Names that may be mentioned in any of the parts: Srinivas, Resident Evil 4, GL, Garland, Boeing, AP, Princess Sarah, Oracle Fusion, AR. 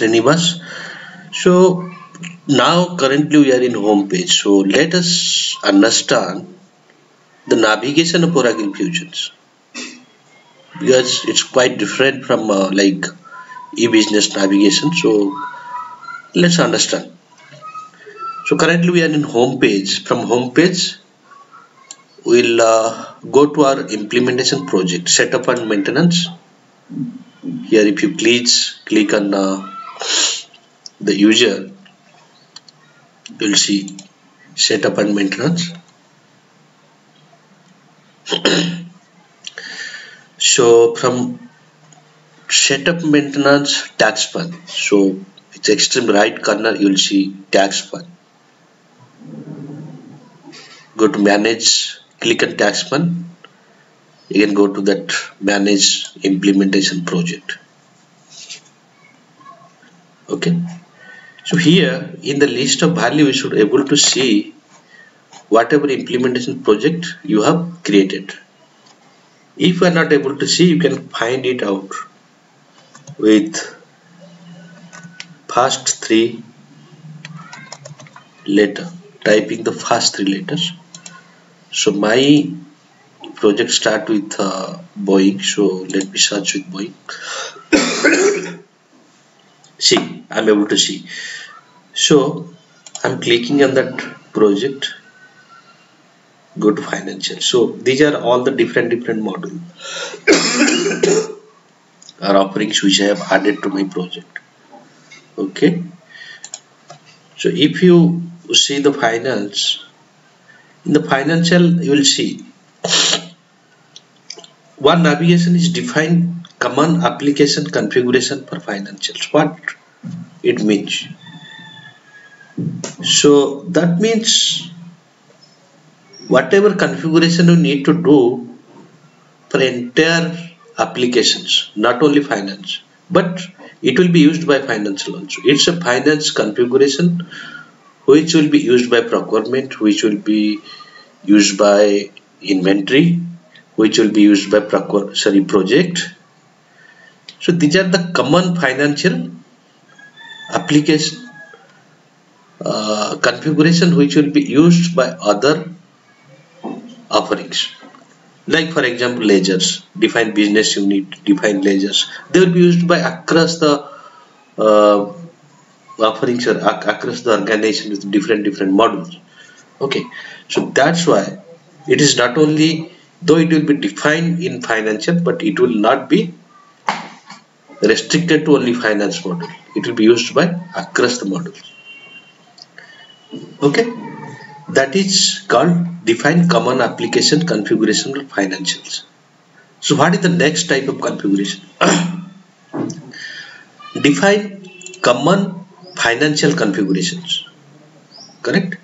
Srinivas. So now currently we are in home page. So let us understand the navigation of Oracle Fusions, because it's quite different from like e-business navigation. So let's understand. So currently we are in home page. From home page we'll go to our implementation project, setup and maintenance. Here if you click on the user, you'll see setup and maintenance. So from setup maintenance tax fund, so it's extreme right corner, you'll see tax fund. Go to manage, click on tax fund. You can go to that manage implementation project. Okay, so here in the list of value you should able to see whatever implementation project you have created. If you are not able to see, you can find it out with first three letter, typing the first three letters. So my project start with Boeing, so let me search with Boeing. See, I'm able to see. So I'm clicking on that project. Go to financial. So these are all the different modules or offerings which I have added to my project. Okay, so if you see the finance, in the financial you will see one navigation is defined common application configuration for financials. What it means? So that means whatever configuration you need to do for entire applications, not only finance, but it will be used by financial also. It's a finance configuration which will be used by procurement, which will be used by inventory, which will be used by project. So these are the common financial application configuration which will be used by other offerings. Like for example ledgers, define business unit, define ledgers. They will be used by across the offerings or across the organization with different modules. Okay, so that's why it is not only, though it will be defined in financial, but it will not be restricted to only finance module. It will be used by across the modules. Okay, that is called define common application configuration for financials. So what is the next type of configuration? Define common financial configurations. Correct?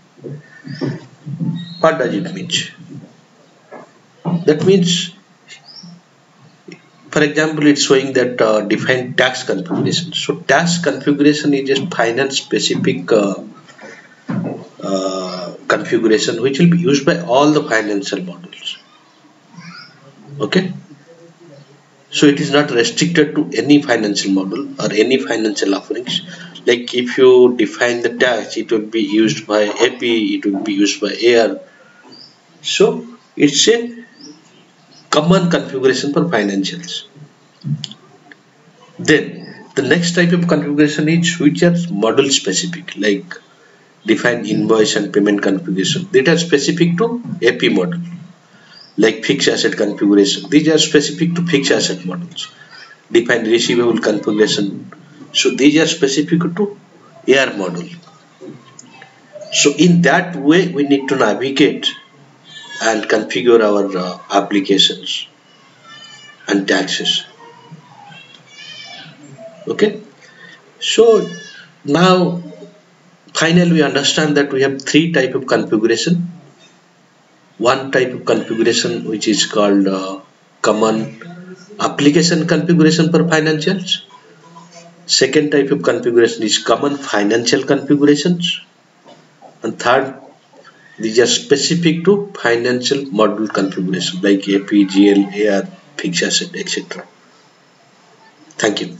What does it mean? That means, for example, it's showing that define tax configuration. So tax configuration is just finance specific configuration which will be used by all the financial modules. Okay, so it is not restricted to any financial module or any financial offerings. Like if you define the tax, it will be used by AP, it will be used by AR. So it's a common configuration for financials. Then the next type of configuration is which are module specific, like define invoice and payment configuration. These are specific to AP model. Like fixed asset configuration, these are specific to fixed asset models. Define receivable configuration, so these are specific to AR model. So in that way we need to navigate and configure our applications and taxes. Okay, so now finally we understand that we have three type of configuration. One type of configuration which is called common application configuration for financials. Second type of configuration is common financial configurations. And third, these are specific to financial module configuration like AP, GL, AR, fixed asset, etc. Thank you.